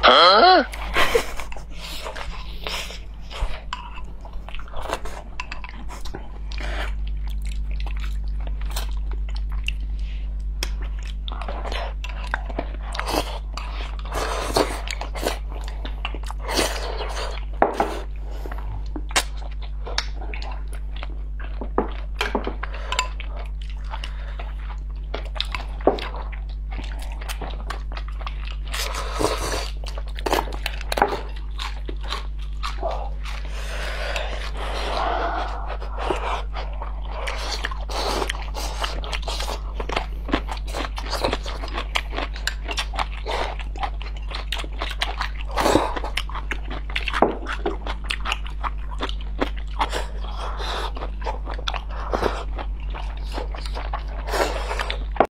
Huh?